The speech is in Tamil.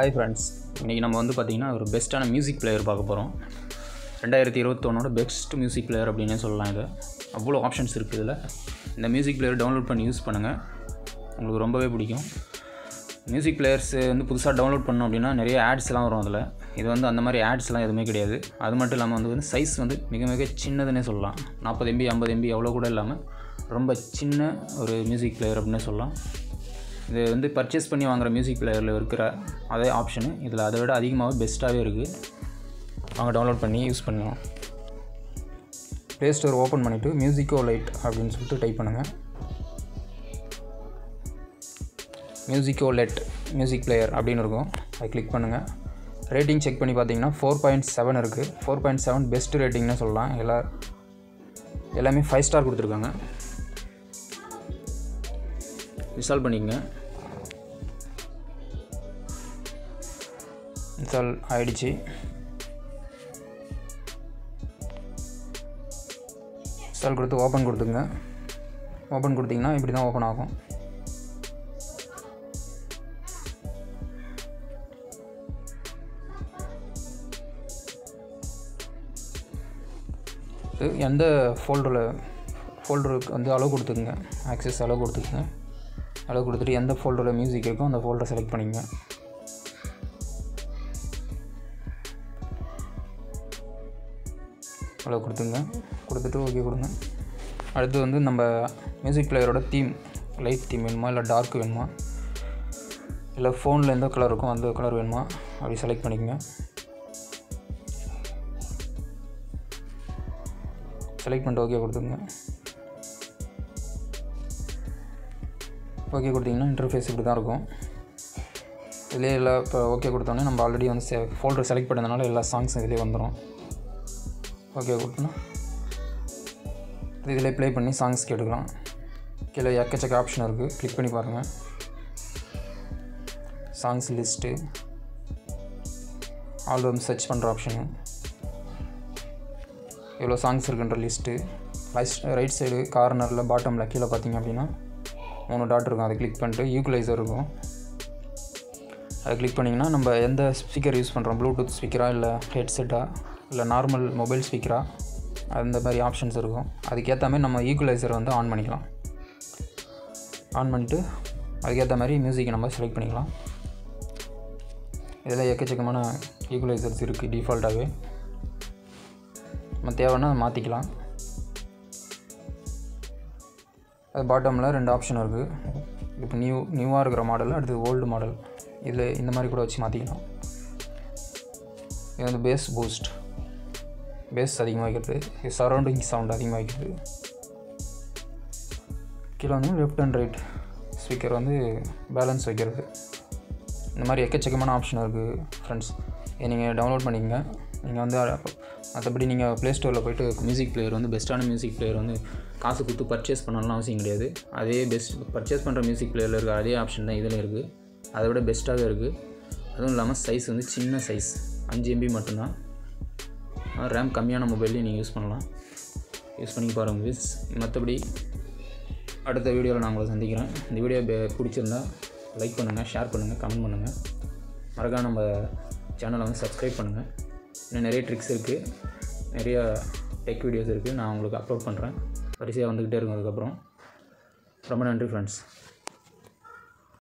ஹாய் ஃப்ரெண்ட்ஸ், இன்றைக்கி நம்ம வந்து பார்த்திங்கன்னா ஒரு பெஸ்ட்டான மியூசிக் பிளேயர் பார்க்க போகிறோம். 2021 பெஸ்ட் மியூசிக் பிளேயர் அப்படின்னே சொல்லலாம். இது அவ்வளோ ஆப்ஷன்ஸ் இருக்குது. இதில் இந்த மியூசிக் பிளேயர் டவுன்லோட் பண்ணி யூஸ் பண்ணுங்கள், உங்களுக்கு ரொம்பவே பிடிக்கும். மியூசிக் பிளேயர்ஸ் வந்து புதுசாக டவுன்லோட் பண்ணோம் அப்படின்னா நிறைய ஆட்ஸ்லாம் வரும். அதில் இது வந்து அந்த மாதிரி ஆட்ஸ்லாம் எதுவுமே கிடையாது. அது மட்டும் இல்லாமல் வந்து சைஸ் வந்து மிக மிக சின்னதுன்னே சொல்லலாம். 40 MB 50 MB அவ்வளோ கூட இல்லாமல் ரொம்ப சின்ன ஒரு மியூசிக் பிளேயர் அப்படின்னே சொல்லலாம். இது வந்து பர்ச்சேஸ் பண்ணி வாங்குகிற மியூசிக் பிளேயரில் இருக்கிற அதே ஆப்ஷனு இதில் அதை விட அதிகமாக பெஸ்ட்டாகவே இருக்குது. அவங்க டவுன்லோட் பண்ணி யூஸ் பண்ணுவோம். ப்ளே ஸ்டோர் ஓப்பன் பண்ணிவிட்டு மியூசிக்கோ லைட் அப்படின்னு சொல்லிட்டு டைப் பண்ணுங்கள். மியூசிக்கோ லெட் மியூசிக் பிளேயர் அப்படின்னு இருக்கும், அதை கிளிக் பண்ணுங்கள். ரேட்டிங் செக் பண்ணி பார்த்தீங்கன்னா 4.7 இருக்குது. 4.7 பெஸ்ட் ரேட்டிங்னு சொல்லலாம். எல்லாமே 5 ஸ்டார் கொடுத்துருக்காங்க. இன்ஸ்டால் பண்ணிக்கங்க. இன்ஸ்டால் ஆகிடுச்சு. இன்ஸ்டால் கொடுத்து ஓப்பன் கொடுத்துங்க. ஓப்பன் கொடுத்திங்கன்னா இப்படி தான் ஓப்பன் ஆகும். எந்த ஃபோல்டருக்கு வந்து அலோவ் கொடுத்துக்குங்க, ஆக்சஸ் அலோவ் கொடுத்துக்குங்க. அலோவ் கொடுத்துட்டு எந்த ஃபோல்டரில் மியூசிக் இருக்கோ அந்த ஃபோல்டரை செலக்ட் பண்ணிங்க. அலோவ் கொடுத்துங்க. கொடுத்துட்டு ஓகே கொடுங்க. அடுத்து வந்து நம்ம மியூசிக் பிளேயரோட தீம், லைட் தீம் வேணுமா இல்லை டார்க் வேணுமா இல்லை ஃபோனில் எந்த கலர் இருக்கோ அந்த கலர் வேணுமா அப்படி செலக்ட் பண்ணிக்கோங்க. செலக்ட் பண்ணிட்டு ஓகே கொடுத்துங்க. ஓகே கொடுத்திங்கன்னா இன்டர்ஃபேஸ் இப்படி தான் இருக்கும். இதிலே எல்லா இப்போ ஓகே கொடுத்தோன்னே நம்ம ஆல்ரெடி வந்து ஃபோல்டர் செலக்ட் பண்ணதுனால எல்லா சாங்ஸும் இதிலே வந்துடும். ஓகே கொடுத்தோன்னா இதிலே ப்ளே பண்ணி சாங்ஸ் கேட்டுக்கலாம். கீழே எக்கச்சக்க ஆப்ஷன் இருக்குது, கிளிக் பண்ணி பாருங்கள். சாங்ஸ் லிஸ்ட்டு, ஆல்பம் சர்ச் பண்ணுற ஆப்ஷனு, எவ்வளோ சாங்ஸ் இருக்குன்ற லிஸ்ட்டு. ரைட் சைடு கார்னரில் பாட்டமில் கீழே பார்த்திங்க அப்படின்னா 3 டாட் இருக்கும். அதை கிளிக் பண்ணிட்டு ஈக்குவலைசர் இருக்கும், அதை கிளிக் பண்ணிங்கன்னா நம்ம எந்த ஸ்பீக்கர் யூஸ் பண்ணுறோம், ப்ளூடூத் ஸ்பீக்கராக இல்லை ஹெட்செட்டாக இல்லை நார்மல் மொபைல் ஸ்பீக்கராக, அந்த மாதிரி ஆப்ஷன்ஸ் இருக்கும். அதுக்கேற்ற மாதிரி நம்ம ஈக்குவலைசர் வந்து ஆன் பண்ணிக்கலாம். ஆன் பண்ணிவிட்டு அதுக்கேற்ற மாதிரி மியூசிக்கை நம்ம செலக்ட் பண்ணிக்கலாம். இதில் எக்கச்சக்கமான ஈக்குவலைசர்ஸ் இருக்குது டிஃபால்ட்டாகவே. நம்ம தேவைன்னா அதை மாற்றிக்கலாம். அது பாட்டமில் 2 ஆப்ஷன் இருக்குது. இப்போ நியூவாக இருக்கிற மாடல், அடுத்து ஓல்டு மாடல். இதில் இந்த மாதிரி கூட வச்சு மாற்றிக்கலாம். இது வந்து பேஸ் பூஸ்ட், பேஸ் அதிகமாக வைக்கிறது. இது சரௌண்டிங் சவுண்ட் அதிகமாக வைக்கிறது. கீழே வந்து லெஃப்ட் அண்ட் ரைட் ஸ்பீக்கர் வந்து பேலன்ஸ் வைக்கிறது. இந்த மாதிரி எக்கச்சக்கமான ஆப்ஷன் இருக்குது ஃப்ரெண்ட்ஸ். இதை நீங்கள் டவுன்லோட் பண்ணிக்கங்க. நீங்கள் வந்து மற்றபடி நீங்கள் ப்ளே ஸ்டோரில் போய்ட்டு மியூசிக் பிளேயர் வந்து பெஸ்ட்டான மியூசிக் பிளேயர் வந்து காசு கொடுத்து பர்ச்சேஸ் பண்ணணும்னு அவசியம் கிடையாது. அதே பெஸ்ட் பர்ச்சேஸ் பண்ணுற மியூசிக் பிளேயரில் இருக்கிற அதே ஆப்ஷன் தான் இதில் இருக்குது. அதை விட பெஸ்ட்டாகவே இருக்குது. அதுவும் இல்லாமல் சைஸ் வந்து சின்ன சைஸ், 5 MB மட்டும்தான். ரேம் கம்மியான மொபைல்லையும் நீங்கள் யூஸ் பண்ணலாம். யூஸ் பண்ணி பாருங்கள் ஃப்ரெண்ட்ஸ். மற்றபடி அடுத்த வீடியோவில் நான் உங்களை சந்திக்கிறேன். இந்த வீடியோ பிடிச்சிருந்தா லைக் பண்ணுங்கள், ஷேர் பண்ணுங்கள், கமெண்ட் பண்ணுங்கள். மறக்காம நம்ம சேனலை வந்து சப்ஸ்கிரைப் பண்ணுங்கள். இன்னும் நிறைய ட்ரிக்ஸ் இருக்குது, நிறைய டெக் வீடியோஸ் இருக்குது. நான் உங்களுக்கு அப்லோட் பண்ணுறேன், வரிசையாக வந்துக்கிட்டே இருக்கும். அதுக்கப்புறம் ரொம்ப நன்றி ஃப்ரெண்ட்ஸ்.